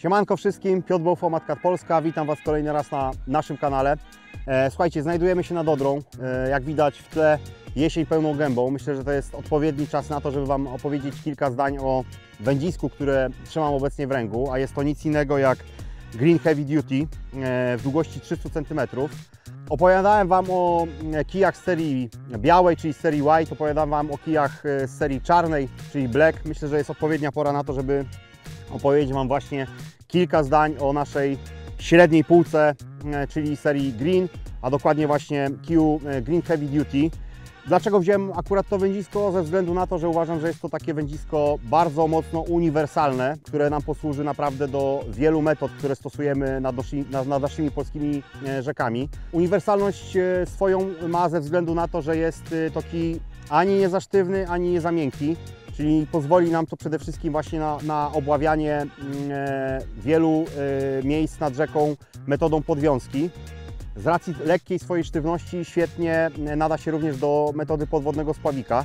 Siemanko wszystkim, Piotr Bełfo, Mat Katt Polska, witam Was kolejny raz na naszym kanale. Słuchajcie, znajdujemy się nad Odrą, jak widać w tle jesień pełną gębą. Myślę, że to jest odpowiedni czas na to, żeby Wam opowiedzieć kilka zdań o wędzisku, które trzymam obecnie w ręku, a jest to nic innego jak Green Heavy Duty w długości 300 cm. Opowiadałem Wam o kijach z serii białej, czyli serii White, opowiadałem Wam o kijach z serii czarnej, czyli Black. Myślę, że jest odpowiednia pora na to, żeby opowiedzieć Wam właśnie kilka zdań o naszej średniej półce, czyli serii Green, a dokładnie właśnie kiju Green Heavy Duty. Dlaczego wziąłem akurat to wędzisko? Ze względu na to, że uważam, że jest to takie wędzisko bardzo mocno uniwersalne, które nam posłuży naprawdę do wielu metod, które stosujemy nad naszymi polskimi rzekami. Uniwersalność swoją ma ze względu na to, że jest to kij ani nie za sztywny, ani nie za miękki, czyli pozwoli nam to przede wszystkim właśnie na obławianie wielu miejsc nad rzeką metodą podwiązki. Z racji lekkiej swojej sztywności świetnie nada się również do metody podwodnego spławika.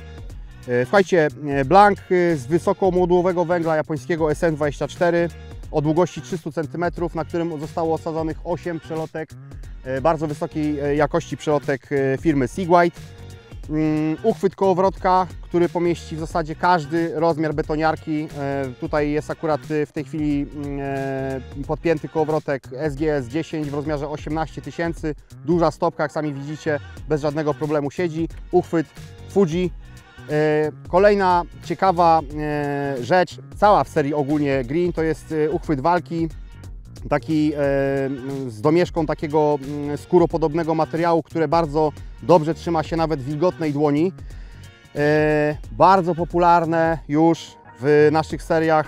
Słuchajcie, blank z wysokomodłowego węgla japońskiego SN24 o długości 300 cm, na którym zostało osadzonych 8 przelotek, bardzo wysokiej jakości przelotek firmy SeaGuide. Uchwyt kołowrotka, który pomieści w zasadzie każdy rozmiar betoniarki. Tutaj jest akurat w tej chwili podpięty kołowrotek SGS-10 w rozmiarze 18 000. Duża stopka, jak sami widzicie, bez żadnego problemu siedzi. Uchwyt Fuji. Kolejna ciekawa rzecz, cała w serii ogólnie Green, to jest uchwyt walki. Taki z domieszką takiego skóropodobnego materiału, które bardzo dobrze trzyma się nawet wilgotnej dłoni. Bardzo popularne już w naszych seriach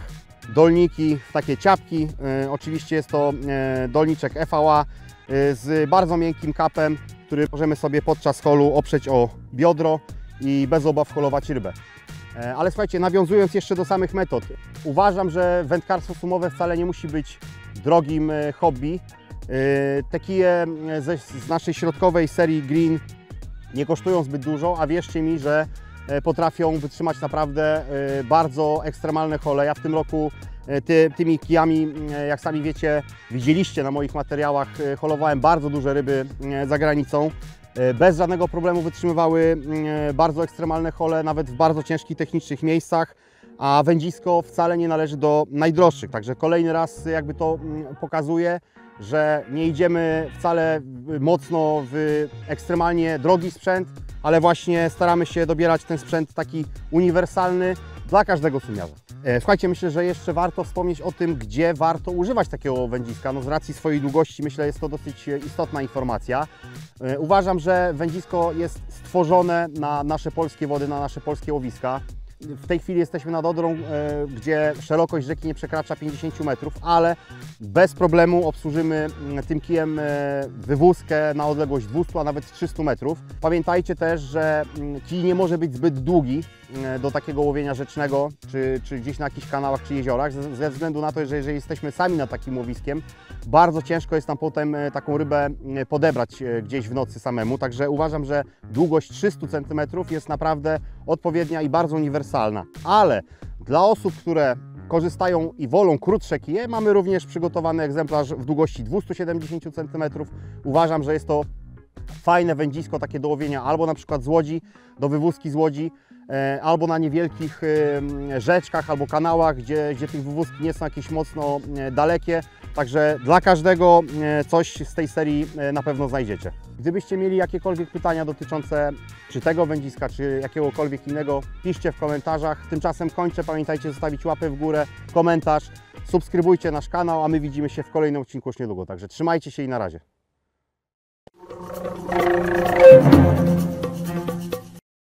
dolniki, takie ciapki. Oczywiście jest to dolniczek EVA z bardzo miękkim kapem, który możemy sobie podczas holu oprzeć o biodro i bez obaw holować rybę. Ale słuchajcie, nawiązując jeszcze do samych metod, uważam, że wędkarstwo sumowe wcale nie musi być drogim hobby. Te kije z naszej środkowej serii Green nie kosztują zbyt dużo, a wierzcie mi, że potrafią wytrzymać naprawdę bardzo ekstremalne hole. Ja w tym roku tymi kijami, jak sami wiecie, widzieliście na moich materiałach, holowałem bardzo duże ryby za granicą. Bez żadnego problemu wytrzymywały bardzo ekstremalne hole, nawet w bardzo ciężkich technicznych miejscach, a wędzisko wcale nie należy do najdroższych. Także kolejny raz jakby to pokazuje, że nie idziemy wcale mocno w ekstremalnie drogi sprzęt, ale właśnie staramy się dobierać ten sprzęt taki uniwersalny dla każdego sumiarza. Słuchajcie, myślę, że jeszcze warto wspomnieć o tym, gdzie warto używać takiego wędziska. No, z racji swojej długości myślę, jest to dosyć istotna informacja. Uważam, że wędzisko jest stworzone na nasze polskie wody, na nasze polskie łowiska. W tej chwili jesteśmy nad Odrą, gdzie szerokość rzeki nie przekracza 50 metrów, ale bez problemu obsłużymy tym kijem wywózkę na odległość 200, a nawet 300 metrów. Pamiętajcie też, że kij nie może być zbyt długi do takiego łowienia rzecznego, czy gdzieś na jakichś kanałach, czy jeziorach, ze względu na to, że jeżeli jesteśmy sami nad takim łowiskiem, bardzo ciężko jest nam potem taką rybę podebrać gdzieś w nocy samemu. Także uważam, że długość 300 cm jest naprawdę odpowiednia i bardzo uniwersalna. Ale dla osób, które korzystają i wolą krótsze kije, mamy również przygotowany egzemplarz w długości 270 cm. Uważam, że jest to fajne wędzisko takie do łowienia albo na przykład z łodzi, do wywózki z łodzi, albo na niewielkich rzeczkach albo kanałach, gdzie tych wywózki nie są jakieś mocno dalekie. Także dla każdego coś z tej serii na pewno znajdziecie. Gdybyście mieli jakiekolwiek pytania dotyczące czy tego wędziska, czy jakiegokolwiek innego, piszcie w komentarzach. Tymczasem kończę. Pamiętajcie zostawić łapę w górę, komentarz, subskrybujcie nasz kanał, a my widzimy się w kolejnym odcinku już niedługo. Także trzymajcie się i na razie.